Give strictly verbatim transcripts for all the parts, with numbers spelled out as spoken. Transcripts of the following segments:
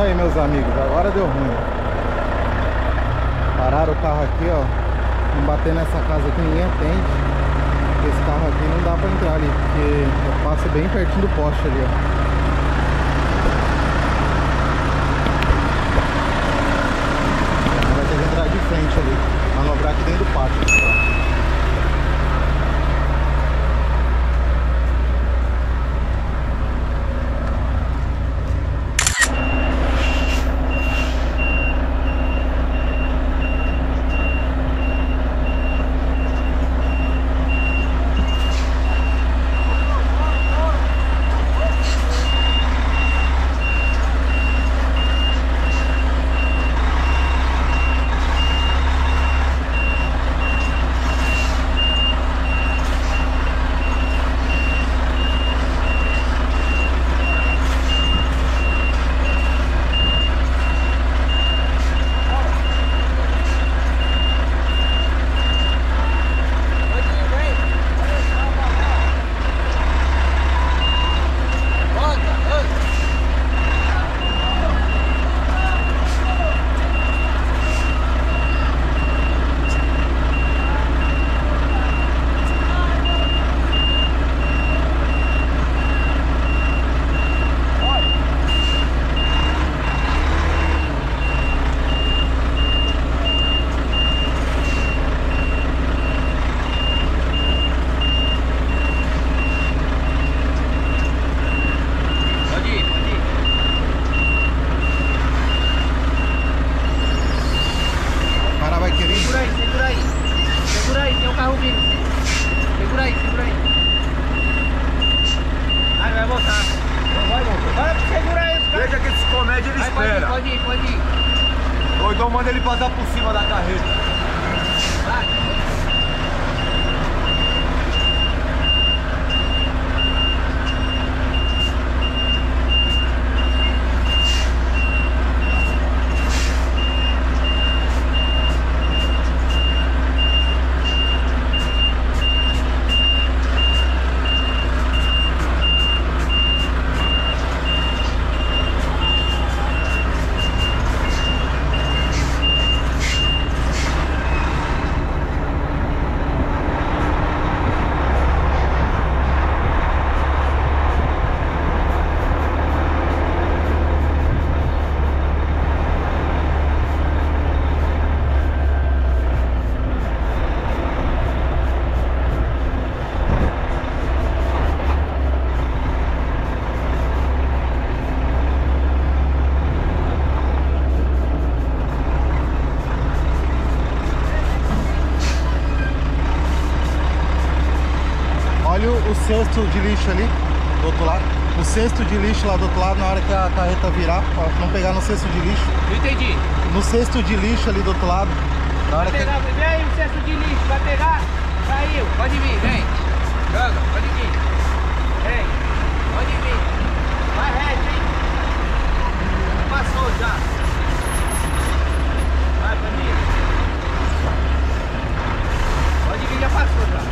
Isso aí, meus amigos, agora deu ruim. Pararam o carro aqui, ó. Não bater nessa casa aqui, ninguém atende. Esse carro aqui não dá pra entrar ali, porque eu passo bem pertinho do poste ali, ó. Vai ter que entrar de frente ali, manobrar aqui dentro do pátio. O cesto de lixo ali do outro lado, o cesto de lixo lá do outro lado, na hora que a carreta virar, pra não pegar no cesto de lixo. Não entendi. No cesto de lixo ali do outro lado, na hora vai pegar, que... Vem aí o cesto de lixo, vai pegar, saiu, pode vir, vem, joga, pode vir, vem, pode vir, vai reto, hein, passou já, vai família, pode vir, já passou já.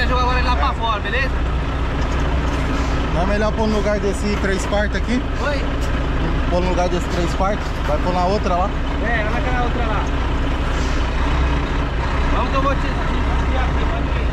a gente vai agora lá pra fora, beleza? Não é melhor pôr no lugar desse três quartos aqui? Oi? Pôr no lugar desse três quartos, vai pôr na outra lá? É, vai naquela outra lá. Vamos que eu vou te desviar aqui, pode vir.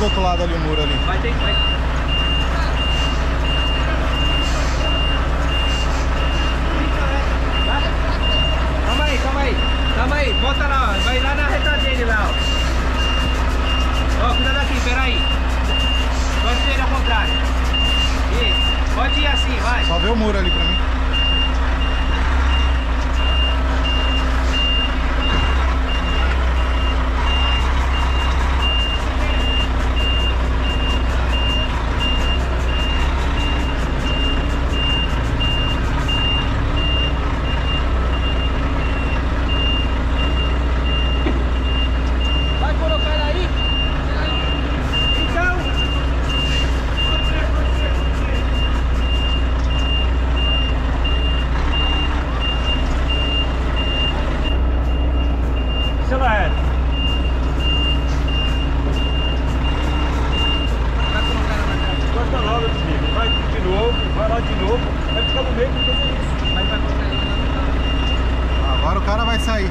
Do outro lado ali o muro ali. Vai ter que... Vai... Calma aí, calma aí. Calma aí, volta lá, ó. Vai lá na reta dele lá, ó. Ó, cuidado aqui, peraí. Pode ser ao contrário. Isso, pode ir assim, vai. Só vê o muro ali pra mim. Agora o cara vai sair.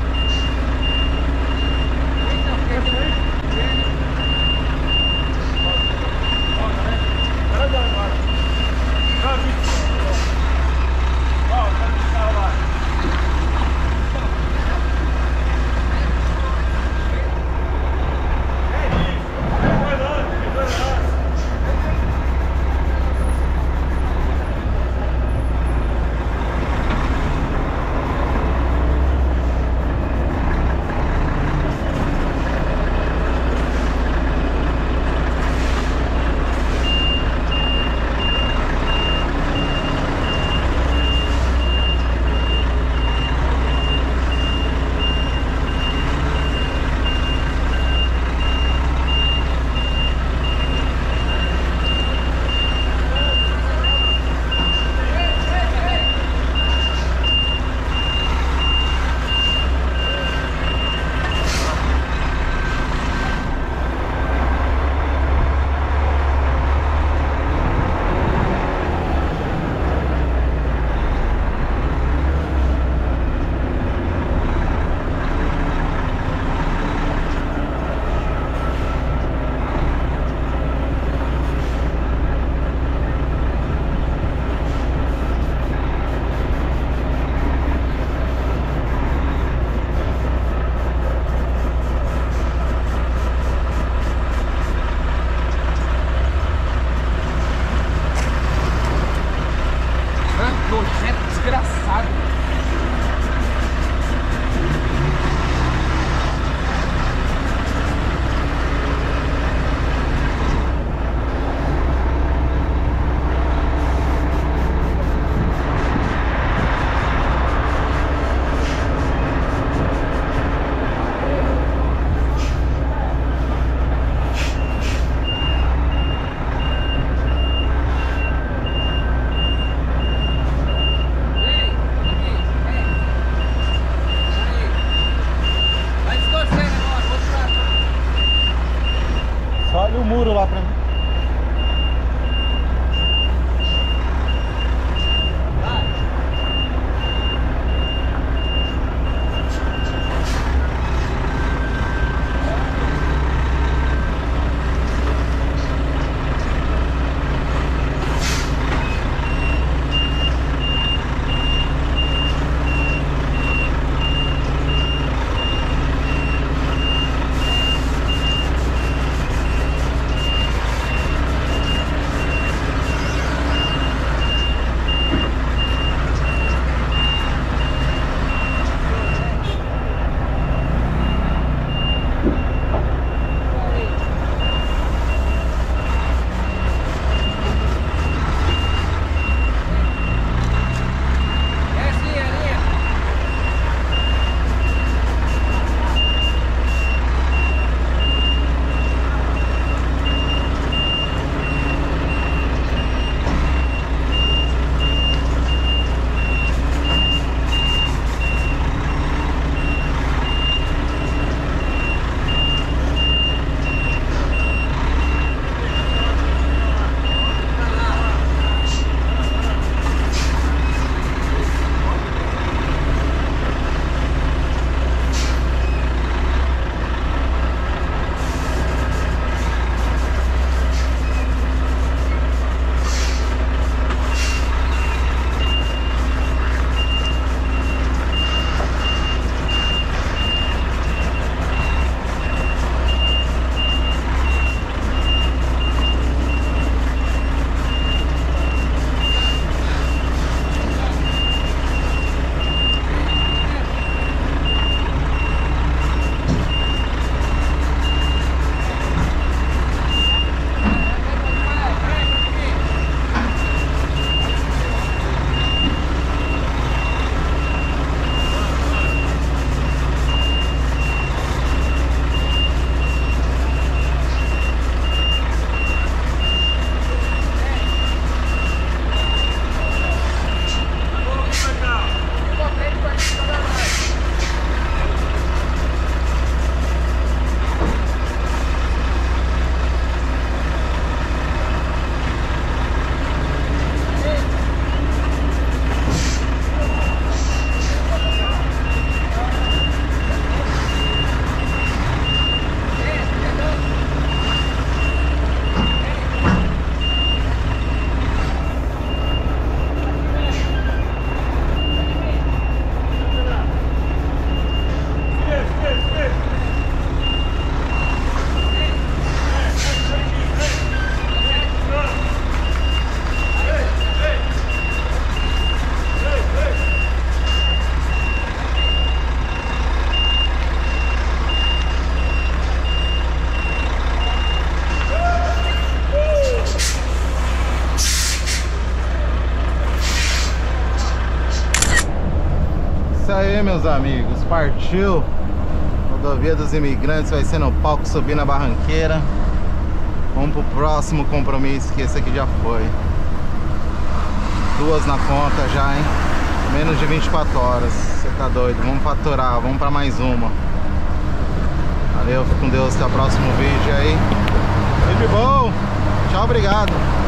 isso aí, meus amigos. Partiu. Rodovia dos Imigrantes vai ser no palco, subir na barranqueira. Vamos pro próximo compromisso, que esse aqui já foi. Duas na conta já, hein? Menos de vinte e quatro horas. Você tá doido? Vamos faturar, vamos pra mais uma. Valeu, fico com Deus, até o próximo vídeo aí. Tudo de bom. Tchau, obrigado.